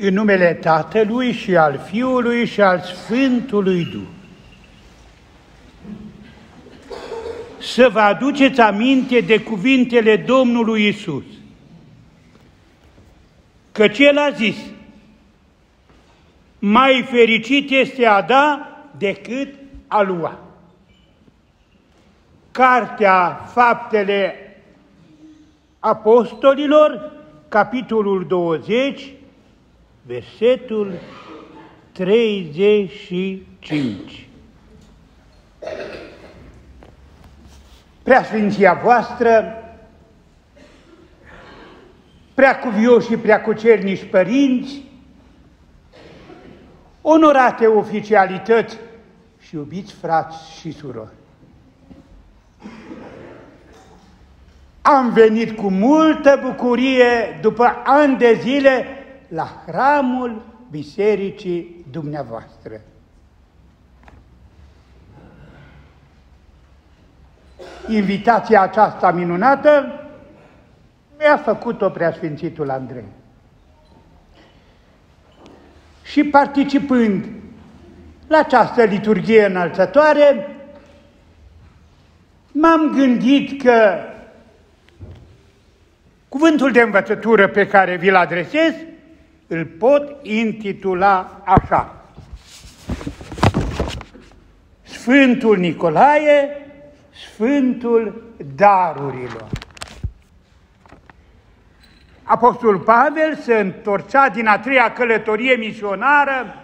În numele Tatălui și al Fiului și al Sfântului Duh. Să vă aduceți aminte de cuvintele Domnului Isus. Căci El a zis, mai fericit este a da decât a lua. Cartea Faptele Apostolilor, capitolul 20, versetul 35. Preasfinția voastră, preacuvioși și preacucerniși părinți, onorate oficialități și iubiți frați și surori. Am venit cu multă bucurie după ani de zile la hramul bisericii dumneavoastră. Invitația aceasta minunată mi-a făcut-o Preasfințitul Andrei. Și participând la această liturghie înălțătoare, m-am gândit că cuvântul de învățătură pe care vi-l adresez îl pot intitula așa: Sfântul Nicolae, Sfântul darurilor. Apostol Pavel se întorcea din a treia călătorie misionară,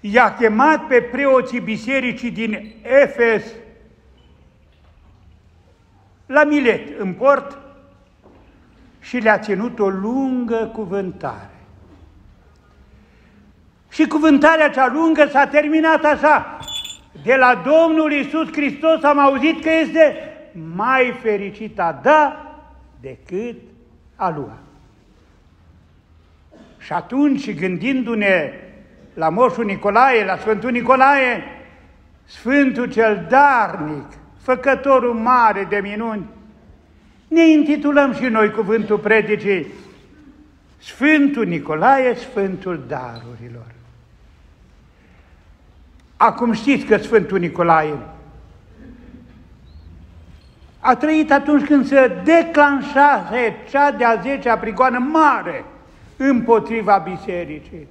i-a chemat pe preoții bisericii din Efes la Milet, în port, și le-a ținut o lungă cuvântare. Și cuvântarea cea lungă s-a terminat așa: de la Domnul Isus Hristos am auzit că este mai fericit a da decât a lua. Și atunci, gândindu-ne la moșul Nicolae, la Sfântul Nicolae, Sfântul cel darnic, făcătorul mare de minuni, ne intitulăm și noi cuvântul predicii: Sfântul Nicolae, Sfântul darurilor. Acum știți că Sfântul Nicolae a trăit atunci când se declanșase cea de-a 10-a prigoană mare împotriva bisericii.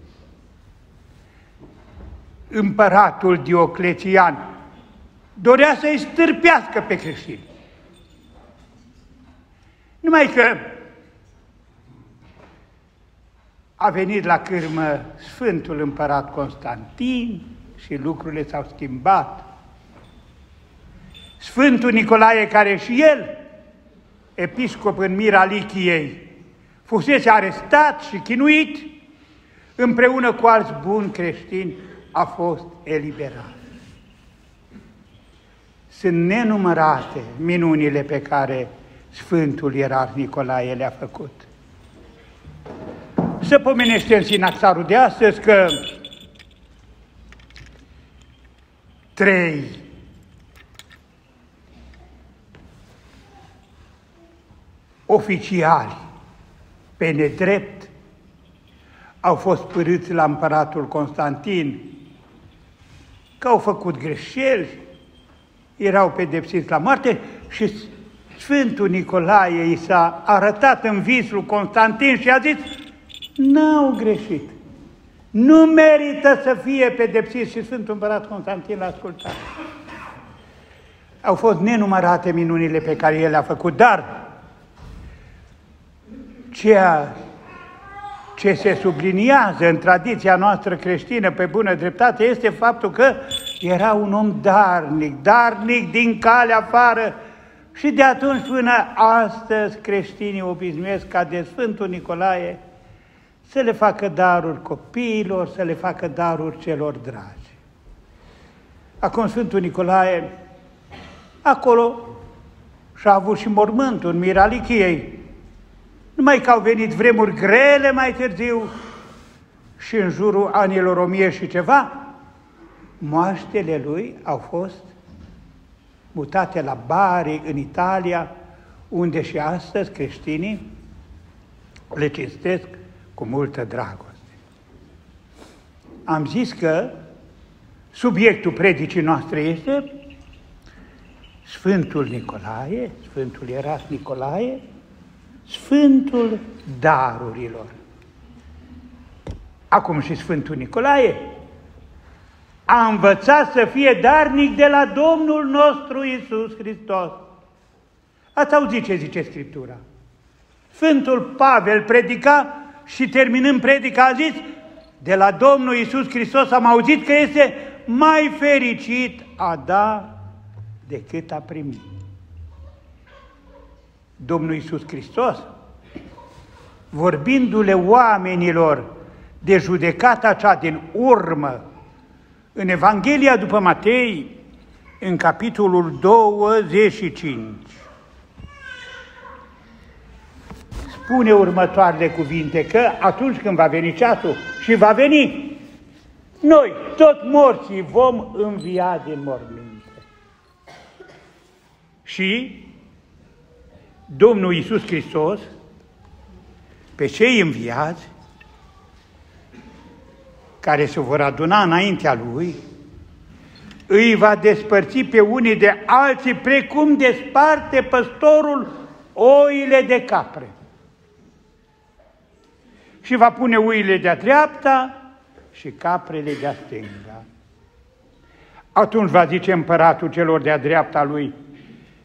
Împăratul Diocletian dorea să-i stârpească pe creștini. Numai că a venit la cârmă Sfântul Împărat Constantin și lucrurile s-au schimbat. Sfântul Nicolae, care și el, episcop în Mira Lichiei, fusese arestat și chinuit, împreună cu alți buni creștini, a fost eliberat. Sunt nenumărate minunile pe care Sfântul Ierarh Nicolae le-a făcut. Să pomenește în sinaxarul de astăzi că 3 oficiali pe nedrept au fost pârâți la împăratul Constantin că au făcut greșeli, erau pedepsiți la moarte și Sfântul Nicolae i s-a arătat în visul Constantin și a zis: n-au greșit. Nu merită să fie pedepsiți. Și Sfântul Împărat Constantin l-a ascultat. Au fost nenumărate minunile pe care el le-a făcut, dar ceea ce se subliniază în tradiția noastră creștină pe bună dreptate este faptul că era un om darnic, darnic din calea afară. Și de atunci până astăzi creștinii obișnuiesc ca de Sfântul Nicolae să le facă daruri copiilor, să le facă daruri celor dragi. Acum Sfântul Nicolae, acolo și-a avut și mormântul în Mira Lichiei. Numai că au venit vremuri grele mai târziu și în jurul anilor 1000 și ceva, moaștele lui au fost mutate la Bari, în Italia, unde și astăzi creștinii le cinstesc cu multă dragoste. Am zis că subiectul predicii noastre este Sfântul Nicolae, Sfântul Ierarh Nicolae, Sfântul darurilor. Acum și Sfântul Nicolae a învățat să fie darnic de la Domnul nostru Isus Hristos. Ați auzit ce zice Scriptura. Sfântul Pavel predica și terminând predica a zis: de la Domnul Isus Hristos am auzit că este mai fericit a da decât a primi. Domnul Isus Hristos, vorbindu-le oamenilor de judecata cea din urmă, în Evanghelia după Matei, în capitolul 25, spune următoarele cuvinte, că atunci când va veni ceasul, și va veni, noi, tot morții, vom învia din morminte. Și Domnul Iisus Hristos, pe cei înviați, care se vor aduna înaintea Lui, îi va despărți pe unii de alții, precum desparte păstorul oile de capre. Și va pune oile de-a dreapta și caprele de-a stânga. Atunci va zice împăratul celor de-a dreapta lui: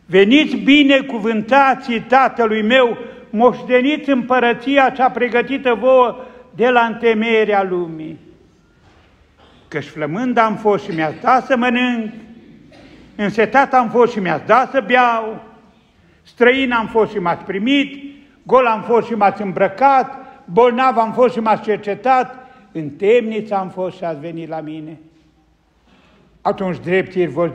veniți binecuvântații Tatălui meu, moșteniți împărăția cea pregătită vouă de la întemeierea lumii. Căci flămând am fost și mi-ați dat să mănânc, însetat am fost și mi-ați dat să beau, străin am fost și m-ați primit, gol am fost și m-ați îmbrăcat, bolnav am fost și m-ați cercetat, în temniță am fost și ați venit la mine. Atunci dreptii vor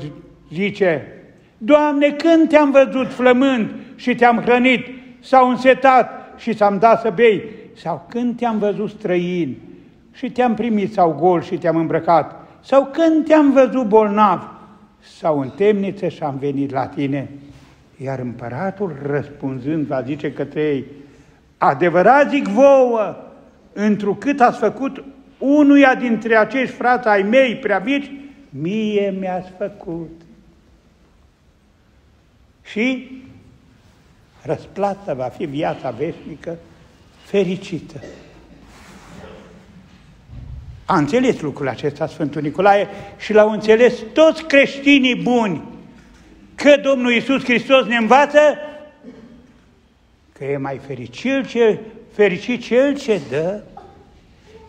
zice: Doamne, când te-am văzut flămând și te-am hrănit, sau însetat și ți-am dat să bei, sau când te-am văzut străin și te-am primit, sau gol și te-am îmbrăcat, sau când te-am văzut bolnav sau în temniță și am venit la tine? Iar împăratul răspunzând va zice către ei: adevărat zic vouă, întrucât ați făcut unuia dintre acești frați ai mei prea mici, mie mi-ați făcut. Și răsplata va fi viața veșnică fericită. A înțeles lucrul acesta Sfântul Nicolae și l-au înțeles toți creștinii buni, că Domnul Iisus Hristos ne învață că e mai fericit cel ce dă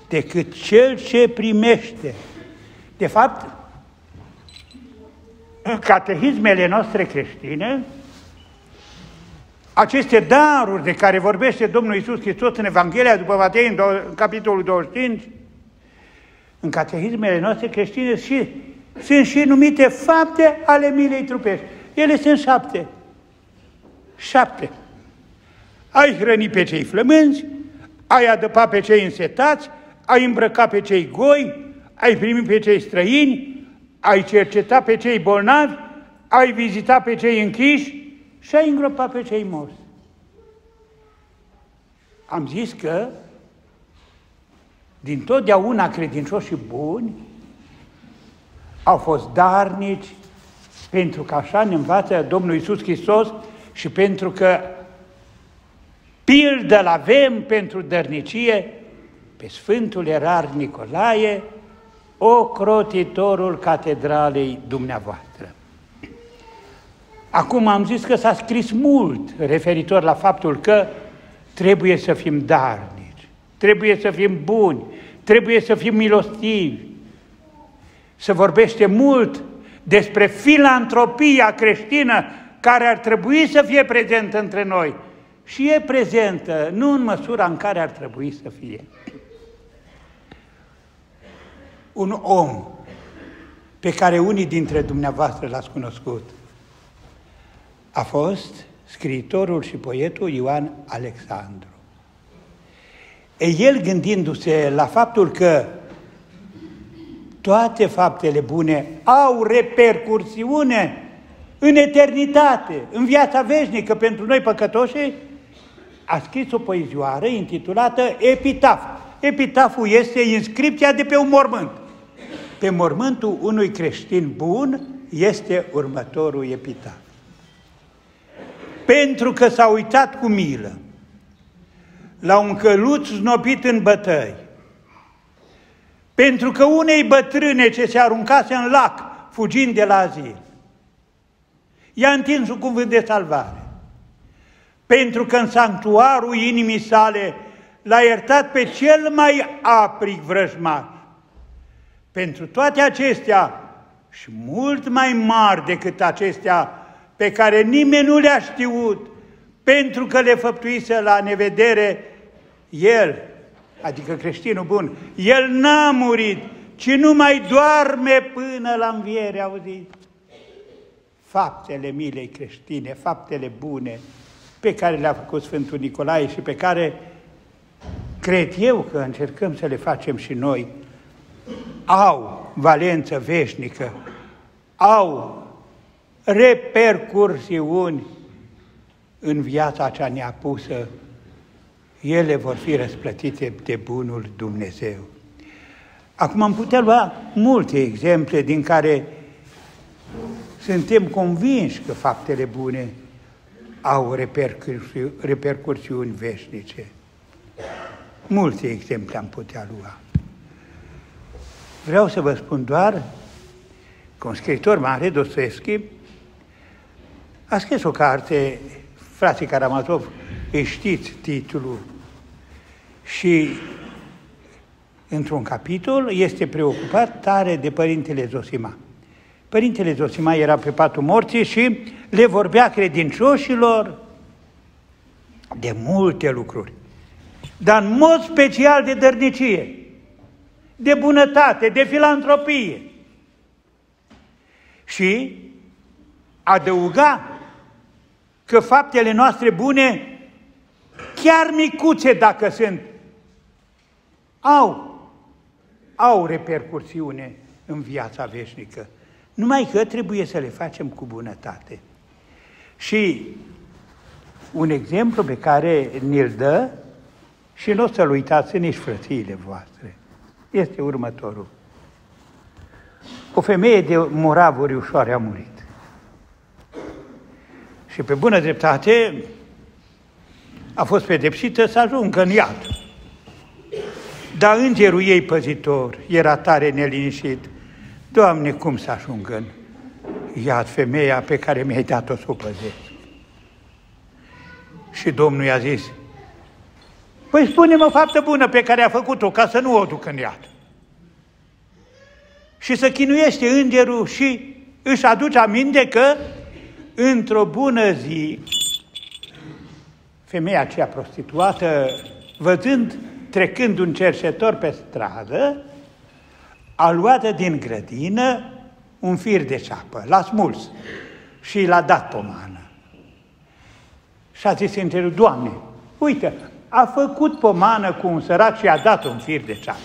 decât cel ce primește. De fapt, în catehismele noastre creștine, aceste daruri de care vorbește Domnul Iisus Hristos în Evanghelia după Matei, în capitolul 25, în catehismele noastre creștine sunt și numite fapte ale milei trupești. Ele sunt 7. 7. Ai hrăni pe cei flămânzi, ai adăpa pe cei însetați, ai îmbrăca pe cei goi, ai primi pe cei străini, ai cerceta pe cei bolnavi, ai vizita pe cei închiși și ai îngropa pe cei morți. Am zis că din totdeauna credincioșii buni au fost darnici, pentru că așa ne învață Domnul Iisus Hristos și pentru că pildă-l avem pentru dărnicie pe Sfântul Ierarh Nicolae, ocrotitorul catedralei dumneavoastră. Acum am zis că s-a scris mult referitor la faptul că trebuie să fim darnici, trebuie să fim buni, trebuie să fim milostivi. Se vorbește mult despre filantropia creștină care ar trebui să fie prezentă între noi. Și e prezentă, nu în măsura în care ar trebui să fie. Un om pe care unii dintre dumneavoastră l-ați cunoscut a fost scriitorul și poetul Ioan Alexandru. El, gândindu-se la faptul că toate faptele bune au repercursiune în eternitate, în viața veșnică pentru noi păcătoși, a scris o poezioară intitulată Epitaf. Epitaful este inscripția de pe un mormânt. Pe mormântul unui creștin bun este următorul epitaf. Pentru că s-a uitat cu milă la un căluț snopit în bătăi, pentru că unei bătrâne ce se aruncase în lac, fugind de la azil, i-a întins un cuvânt de salvare, pentru că în sanctuarul inimii sale l-a iertat pe cel mai aprig vrăjmaș. Pentru toate acestea și mult mai mari decât acestea, pe care nimeni nu le-a știut, pentru că le făptuise la nevedere, El, adică creștinul bun, El n-a murit, ci nu mai doarme până la înviere, auziți? Faptele milei creștine, faptele bune pe care le-a făcut Sfântul Nicolae și pe care cred eu că încercăm să le facem și noi, au valență veșnică, au repercursiuni în viața cea neapusă, ele vor fi răsplătite de bunul Dumnezeu. Acum am putea lua multe exemple din care suntem convinși că faptele bune au repercursiuni veșnice. Multe exemple am putea lua. Vreau să vă spun doar că un scriitor mare, Dostoevski, a scris o carte, Frații Karamazov, îi știți titlul, și într-un capitol este preocupat tare de Părintele Zosima. Părintele Zosima era pe patul morții și le vorbea credincioșilor de multe lucruri, dar în mod special de dărnicie, de bunătate, de filantropie. Și adăuga că faptele noastre bune, chiar micuțe dacă sunt, au repercursiune în viața veșnică. Numai că trebuie să le facem cu bunătate. Și un exemplu pe care ni-l dă, și nu o să-l uitați nici frățiile voastre, este următorul. O femeie de moravuri ușoare a murit. Și pe bună dreptate a fost pedepsită să ajungă în iad. Dar îngerul ei păzitor era tare neliniștit. Doamne, cum să ajungă în iad femeia pe care mi-ai dat-o să o păzesc? Și Domnul i-a zis, păi spune-mă o faptă bună pe care a făcut-o ca să nu o duc în iad. Și să chinuiește îngerul și își aduce aminte că într-o bună zi, femeia aceea prostituată, trecând un cerșetor pe stradă, a luat din grădină un fir de ceapă, l-a smuls și l-a dat pomană. Și a zis îngerul, Doamne, uite, a făcut pomană cu un sărac și a dat un fir de ceapă.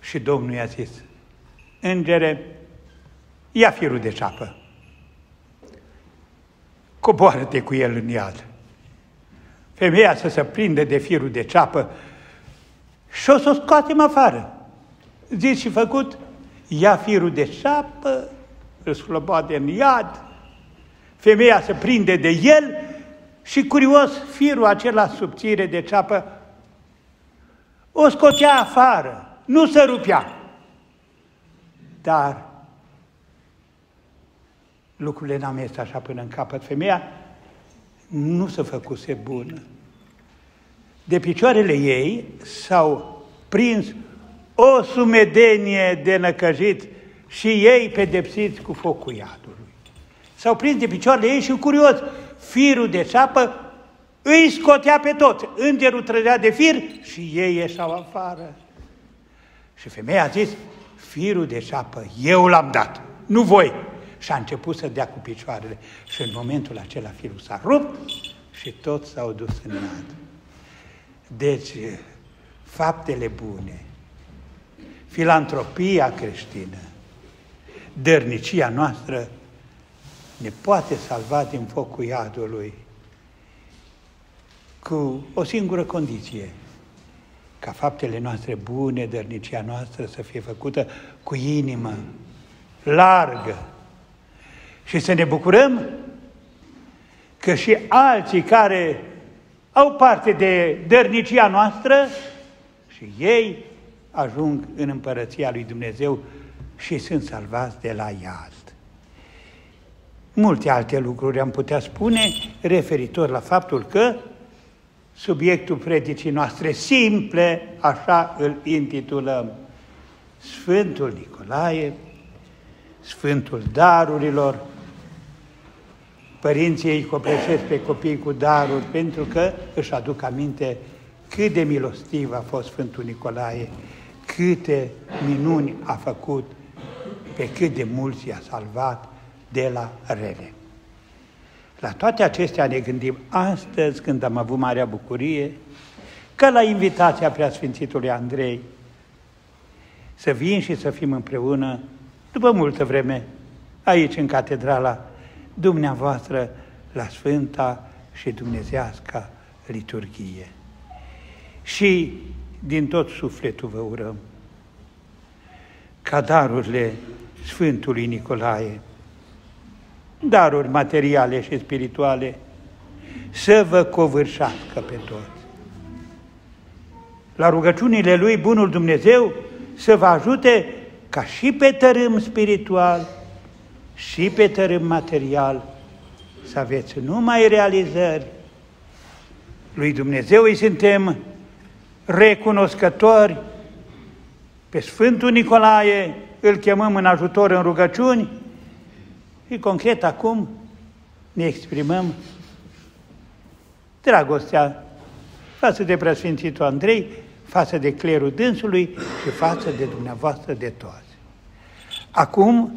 Și Domnul i-a zis, Îngere, ia firul de ceapă, coboară-te cu el în iad. Femeia să se prindă de firul de ceapă și o să o scoatem afară. Zis și făcut, ia firul de ceapă, îl sloboade în iad, femeia se prinde de el și curios firul acela subțire de ceapă o scotea afară, nu se rupea. Dar lucrurile n-au mers așa până în capăt. Femeia nu se făcuse bună. De picioarele ei s-au prins o sumedenie de năcăjiți și ei pedepsiți cu focul iadului. S-au prins de picioarele ei și, curios, firul de ceapă îi scotea pe toți. Îngerul trăgea de fir și ei ieșeau afară. Și femeia a zis, firul de ceapă eu l-am dat, nu voi. Și a început să dea cu picioarele. Și în momentul acela firul s-a rupt și toți s-au dus în iad. Deci, faptele bune, filantropia creștină, dărnicia noastră ne poate salva din focul iadului. cu o singură condiție, ca faptele noastre bune, dărnicia noastră să fie făcută cu inimă largă și să ne bucurăm că și alții care au parte de dărnicia noastră și ei ajung în Împărăția lui Dumnezeu și sunt salvați de la iad. Multe alte lucruri am putea spune referitor la faptul că subiectul predicii noastre simple, așa îl intitulăm, Sfântul Nicolae, Sfântul Darurilor. Părinții îi copleșesc pe copii cu daruri pentru că își aduc aminte cât de milostiv a fost Sfântul Nicolae, câte minuni a făcut, pe cât de mulți i-a salvat de la rele. La toate acestea ne gândim astăzi, când am avut marea bucurie, că la invitația Preasfințitului Andrei să vin și să fim împreună, după multă vreme, aici în catedrala dumneavoastră, la Sfânta și Dumnezească Liturghie. Și din tot sufletul vă urăm ca darurile Sfântului Nicolae, daruri materiale și spirituale, să vă covârșească pe toți. La rugăciunile lui bunul Dumnezeu să vă ajute ca și pe tărâm spiritual, și pe tărâm material să aveți numai realizări. Lui Dumnezeu îi suntem recunoscători, pe Sfântul Nicolae îl chemăm în ajutor în rugăciuni și concret acum ne exprimăm dragostea față de Preasfințitul Andrei, față de clerul dânsului și față de dumneavoastră de toți. Acum,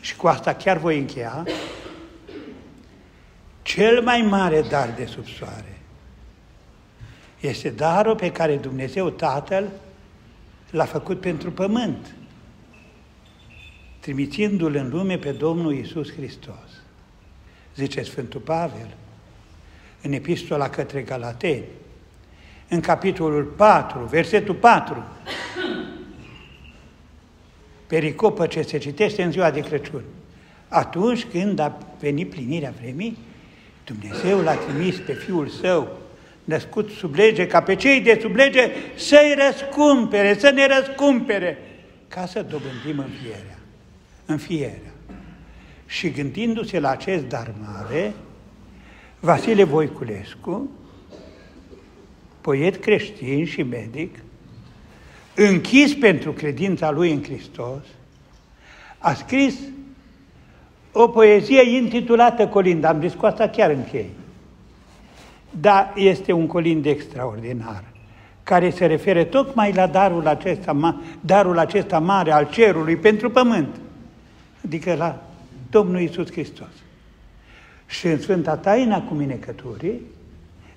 și cu asta chiar voi încheia, cel mai mare dar de sub soare este darul pe care Dumnezeu Tatăl l-a făcut pentru pământ, trimițindu-L în lume pe Domnul Isus Hristos. Zice Sfântul Pavel în epistola către Galateni, în capitolul 4, versetul 4, pericopă ce se citește în ziua de Crăciun. Atunci când a venit plinirea vremii, Dumnezeu l-a trimis pe Fiul Său, născut sub lege, ca pe cei de sub lege să-i răscumpere, să ne răscumpere, ca să dobândim înfierea. Și gândindu-se la acest dar mare, Vasile Voiculescu, poet creștin și medic, închis pentru credința lui în Hristos, a scris o poezie intitulată Colind. Am zis, cu asta chiar închei. Dar este un colind extraordinar, care se referă tocmai la darul acesta mare al cerului pentru pământ, adică la Domnul Iisus Hristos. Și în Sfânta Taina Cuminecăturii,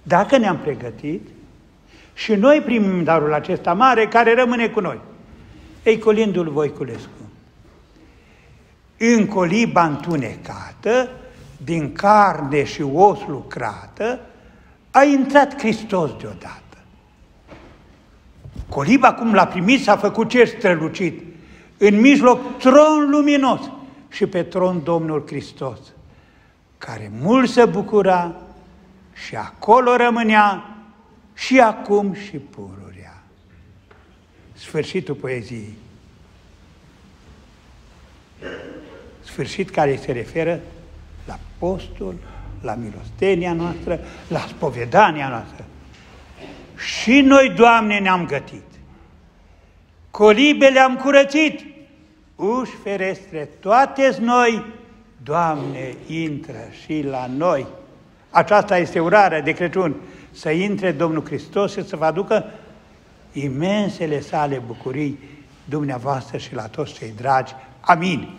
dacă ne-am pregătit, și noi primim darul acesta mare care rămâne cu noi. Ei, colindul Voiculescu. În coliba întunecată, din carne și os lucrată, a intrat Hristos deodată. Coliba, cum l-a primit, s-a făcut cer strălucit. În mijloc tron luminos și pe tron Domnul Hristos, care mult se bucura și acolo rămânea și acum și pururea. Sfârșitul poeziei. Sfârșit care se referă la postul, la milostenia noastră, la spovedania noastră. Și noi, Doamne, ne-am gătit. Colibele am curățit. Uși, ferestre, toate-s noi. Doamne, intră și la noi. Aceasta este urarea de Crăciun. Să intre Domnul Hristos și să vă aducă imensele sale bucurii dumneavoastră și la toți cei dragi. Amin.